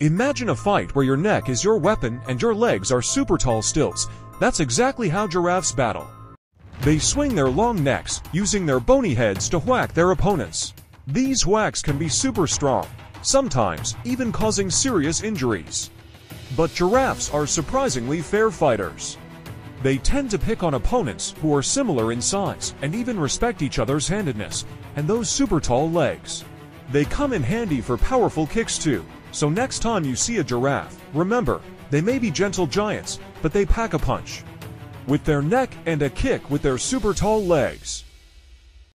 Imagine a fight where your neck is your weapon and your legs are super tall stilts. That's exactly how giraffes battle. They swing their long necks, using their bony heads to whack their opponents. These whacks can be super strong, sometimes even causing serious injuries. But giraffes are surprisingly fair fighters. They tend to pick on opponents who are similar in size and even respect each other's handedness and those super tall legs. They come in handy for powerful kicks too. So next time you see a giraffe, remember, they may be gentle giants, but they pack a punch with their neck and a kick with their super tall legs.